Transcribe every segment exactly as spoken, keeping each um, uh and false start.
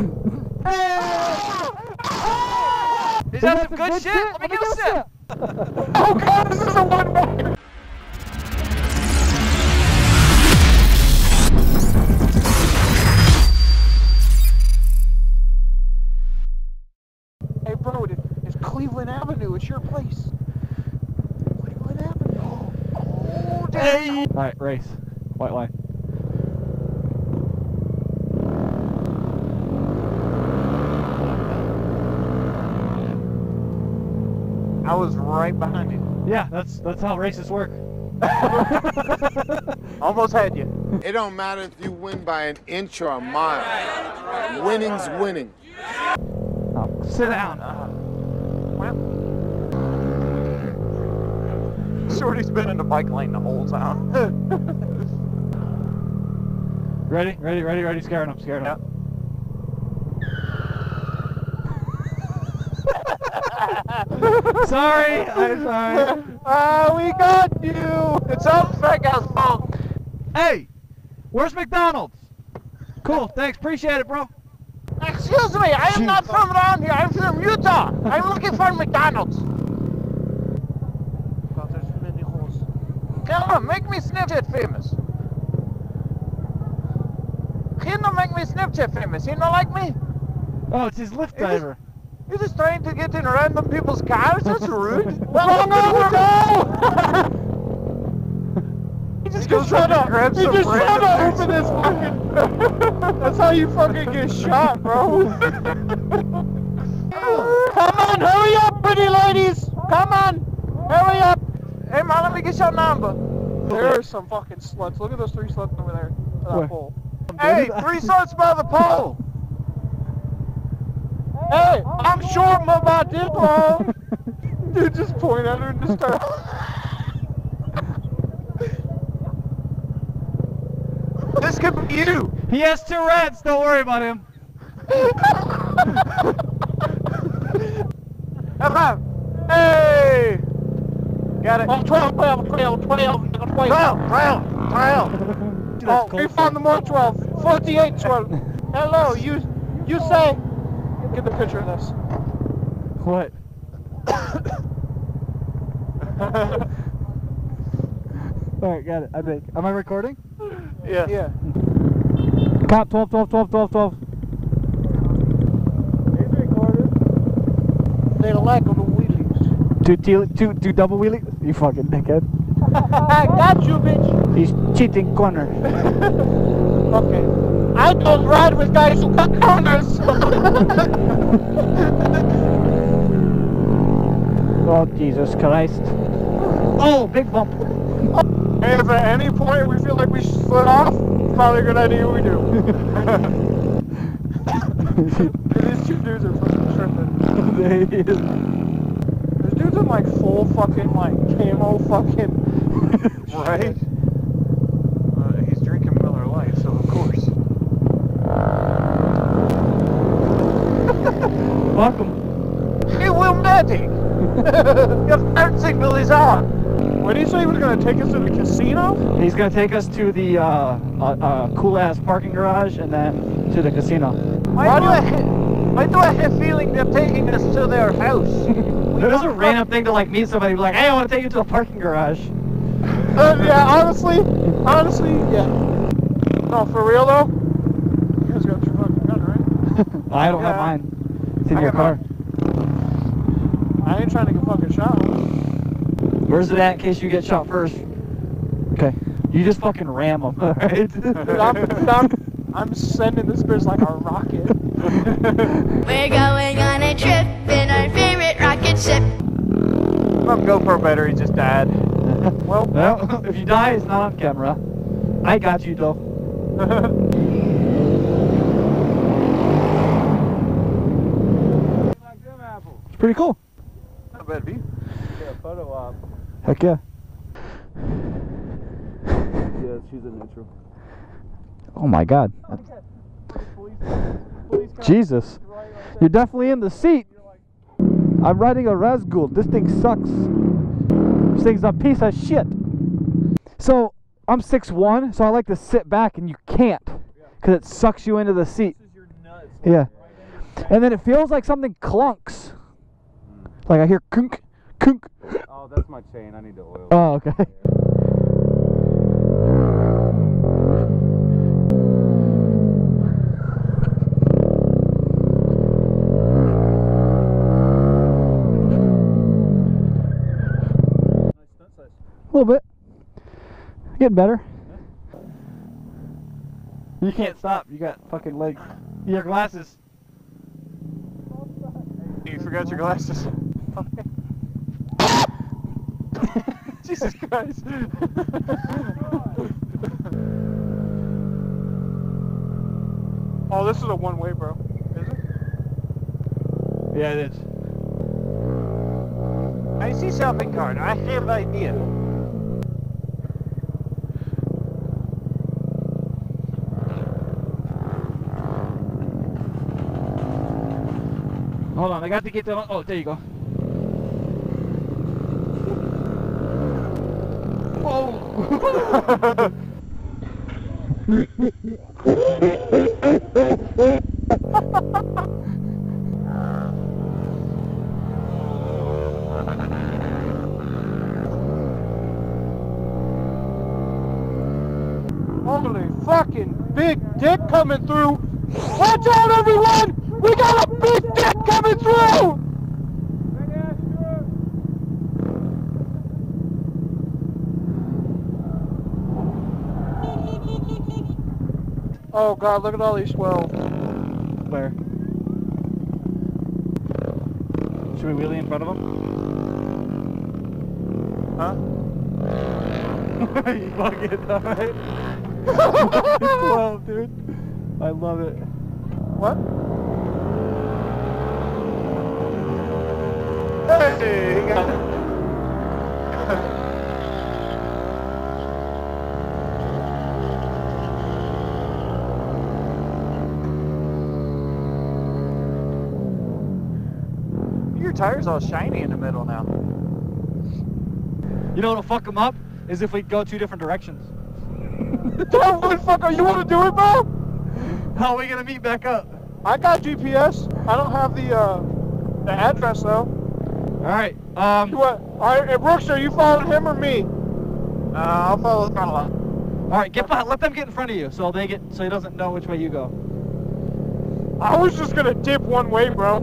He's got some good shit. Let me get a sip. Oh god, this is a one man. Hey bro, it's Cleveland Avenue. It's your place. Cleveland Avenue. Oh, damn. Hey. All right, race. White line. I was right behind you. Yeah, that's that's how races work. Almost had you. It don't matter if you win by an inch or a mile. Right. Winning's winning. Yeah. Oh, sit down. Uh, well. Shorty's been in the bike lane the whole time. Ready, ready, ready, ready. Scaring him, scaring him. Yep. Sorry, I'm sorry. Ah, uh, we got you! It's all Psycho's fault! Hey! Where's McDonald's? Cool, thanks, appreciate it, bro. Excuse me, I am not from around here, I'm from Utah! I'm looking for McDonald's! God, there's many holes. Come on, make me Snapchat famous. He don't make me Snapchat famous, he don't like me? Oh, it's his Lyft driver. You're just trying to get in random people's cars? That's rude. Well, no, no, no! He just goes trying to grab some He just trying to open his fucking... That's how you fucking get shot, bro. Come on, hurry up, pretty ladies! Come on! Hurry up! Hey, man, let me get your number. There are some fucking sluts. Look at those three sluts over there. That pole. Hey, three sluts by the pole! Hey, I'm short my my diplom. Dude, just point at her and just start. This could be you. He has Tourette's. Don't worry about him. Hey, got it. Oh, twelve, twelve, twelve, twelve, twelve, twelve, twelve. Oh, we found the more twelve. forty-eight, twelve. Hello, you. You say. Get the picture of this. What? Alright, got it, I think. Am I recording? Yeah. Yeah. Cop, twelve, twelve, twelve, twelve, twelve. He's recorded. They like on the wheelies. Two, two, two, two double wheelies? You fucking dickhead. I got you, bitch. He's cheating corner. Okay. I don't ride with guys who cut corners! Oh, Jesus Christ. Oh, big bump! Hey, if at any point we feel like we should split off, it's probably a good idea we do. These two dudes are fucking tripping. They These dudes are like full fucking like camo fucking... Right? Welcome. You will medic! Your turn signal is on! What did he say he was going to take us to the casino? He's going to take us to the uh, uh, uh, cool-ass parking garage and then to the casino. Why, why, do, I ha why do I have a feeling they're taking us to their house? There's a random thing to like meet somebody and be like, hey, I want to take you to the parking garage. Uh, yeah, honestly, honestly, yeah. No, for real though? You guys got your fucking gun, right? I don't yeah. have mine. In I your car. My... I ain't trying to get fucking shot. Where's it at in case you get shot first? Okay. You just fucking ram them, alright? Dude, I'm, I'm, I'm sending this bitch like a rocket. We're going on a trip in our favorite rocket ship. My GoPro battery just died. Well, well, if you die, it's not on camera. I got you, though. Pretty cool. Not a bad view. Yeah, photo op. Heck yeah. Yeah, she's a neutral. Oh my god. Oh my god. Police, police Jesus. Right like You're definitely in the seat. Like... I'm riding a Razgul. This thing sucks. This thing's a piece of shit. So, I'm six one, so I like to sit back and you can't. Because it sucks you into the seat. This is your nuts. Yeah. And then it feels like something clunks. Like I hear kunk, kunk. Oh, that's my chain. I need to oil it. Oh, okay. A little bit. Getting better. You can't stop. You got fucking legs. Your glasses. You forgot your glasses. Jesus Christ. Oh, this is a one-way, bro. Is it? Yeah, it is. I see shopping cart. I have an idea. Hold on, I got to get the... Oh, there you go. Holy fucking big dick coming through! Watch out, everyone! We got a big dick coming through! Oh god, look at all these swells. Where? Should we wheelie in front of them? Huh? You fucking alright? twelve, dude. I love it. What? Hey! He got it. Your tire's all shiny in the middle now. You know what'll fuck them up? Is if we go two different directions. Don't really fuck up. You want to do it, bro? How are we gonna meet back up? I got G P S. I don't have the uh, the address though. All right. Um. What? All right, hey, Rookzer, are you following him or me? Uh, I'll follow the front lot. All right, get behind. Let them get in front of you, so they get so he doesn't know which way you go. I was just gonna dip one way, bro. All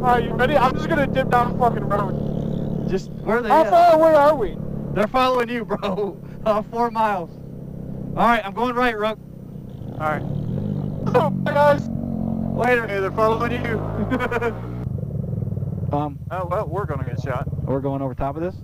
right, you ready? I'm just gonna dip down the fucking road. Just where are they? How at? far away are we? They're following you, bro. Uh, four miles. All right, I'm going right, Rook. All right. Oh my gosh. Later, hey, they're following you. um. Oh well, we're gonna get shot. We're going over top of this.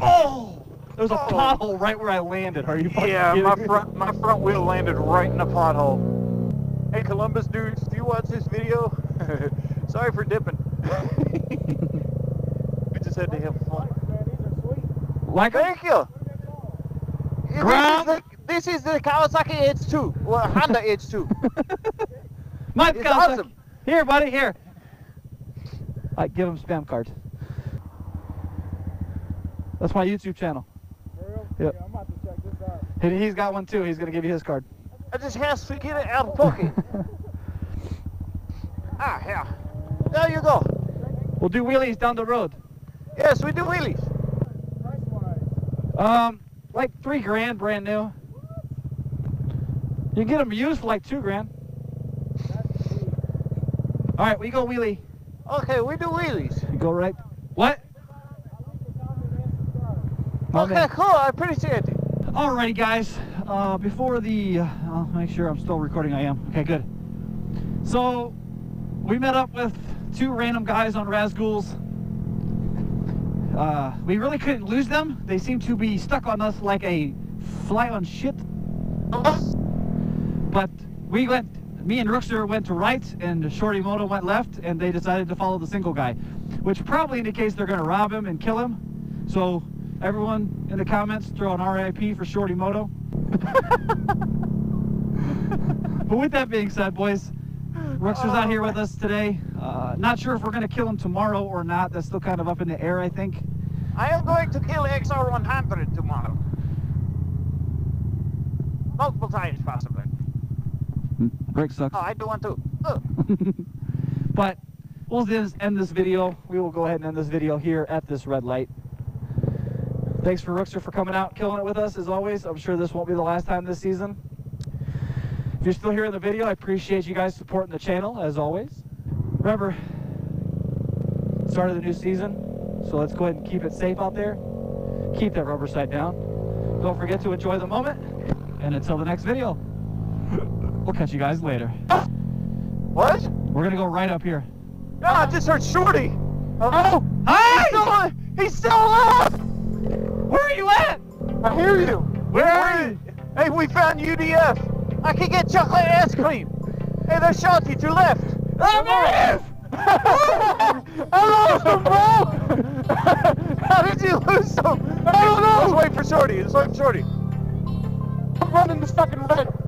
Oh! There's a oh. pothole right where I landed. Are you fucking yeah, kidding? my front my front wheel landed right in a pothole. Hey, Columbus dudes, do you watch this video? Sorry for dipping. We just had to have fun. Like Thank you. Ground. This, is the, this is the Kawasaki H two, or Honda H two. My it's Kawasaki. Awesome. Here, buddy, here. I right, give him spam cards. That's my YouTube channel. For real? Yep. Yeah, I'm about to check this out. He, he's got one too. He's gonna give you his card. I just has to get it out of pocket. Ah, yeah. There you go. We'll do wheelies down the road. Yes, we do wheelies. Um, like three grand, brand new. What? You can get them used for like two grand. All right, we go wheelie. Okay, we do wheelies. You go right. What? My okay, man. Cool. I appreciate it. All right, guys. Uh, before the, uh, I'll make sure I'm still recording. I am. Okay, good. So we met up with two random guys on Razgul's. Uh, we really couldn't lose them. They seemed to be stuck on us like a fly on shit. But we went, me and Rookzer went to right and ShortyMoto went left, and they decided to follow the single guy, which probably indicates they're gonna rob him and kill him. So everyone in the comments throw an R I P for ShortyMoto. But with that being said, boys, Rookzer's out here with us today. Uh, not sure if we're going to kill him tomorrow or not. That's still kind of up in the air, I think. I am going to kill X R one hundred tomorrow. Multiple times, possibly. Brake sucks. Oh, I do want to. Oh. But we'll just end this video. We will go ahead and end this video here at this red light. Thanks for Rookzer for coming out, killing it with us as always. I'm sure this won't be the last time this season. If you're still here in the video, I appreciate you guys supporting the channel as always. Remember, start of the new season, so let's go ahead and keep it safe out there. Keep that rubber side down. Don't forget to enjoy the moment. And until the next video, we'll catch you guys later. What? We're gonna go right up here. No, I just heard Shorty. Hello? Hi! He's still alive! Where are you at? I hear you. Where are you? Hey, we found U D F. I can get chocolate ice cream. Hey, there's Shorty to left. Oh, there it is! I lost him, bro! How did you lose him? I don't know! Let's wait for Shorty. Let's wait for Shorty. I'm running this fucking red.